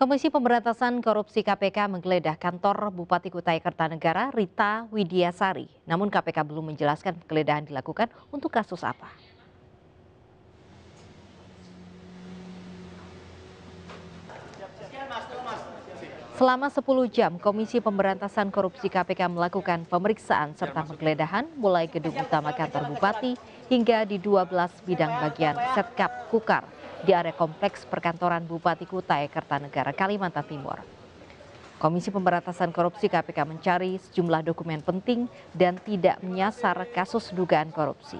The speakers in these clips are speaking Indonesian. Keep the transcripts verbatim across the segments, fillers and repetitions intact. Komisi Pemberantasan Korupsi K P K menggeledah kantor Bupati Kutai Kartanegara Rita Widiasari. Namun K P K belum menjelaskan penggeledahan dilakukan untuk kasus apa. Selama sepuluh jam, Komisi Pemberantasan Korupsi K P K melakukan pemeriksaan serta penggeledahan mulai gedung utama kantor Bupati hingga di dua belas bidang bagian Setkap Kukar di area kompleks perkantoran Bupati Kutai Kartanegara, Kalimantan Timur. Komisi Pemberantasan Korupsi K P K mencari sejumlah dokumen penting dan tidak menyasar kasus dugaan korupsi.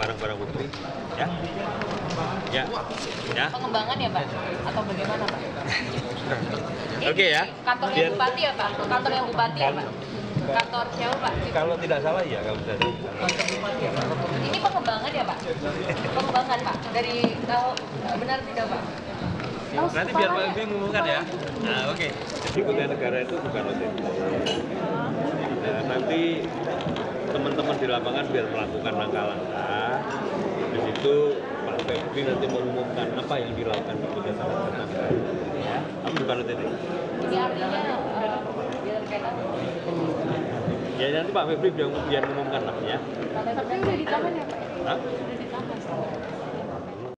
Barang-barang bukti, ya, ya, ya. Pengembangan ya, Pak, atau bagaimana, Pak? Oke okay, ya. Kantornya biar... Bupati ya, Pak. Kantor yang Bupati ya, Pak. Kantor siapa, Pak? Kalau tidak salah ya, kalau tidak salah. Kantor Bupati ya, Pak. Ini pengembangan ya, Pak. Pengembangan, Pak. Dari tahu benar tidak, Pak? Oh, nanti biar Pak Ibu mengumumkan ya. Nah, oke. Okay. Kutai Negara itu bukan O T P. Nah, nanti teman-teman di lapangan biar melakukan langkah-langkah. Di situ Pak Pemdi nanti mengumumkan apa yang dilakukan kepada sahabat-sahabat. Ya, apa bukan O T P? Ini artinya biar kita. Ya nanti Pak Pemdi biar mengumumkan lah ya. Tapi udah ditahan ya Pak? Hah? Udah ditahan.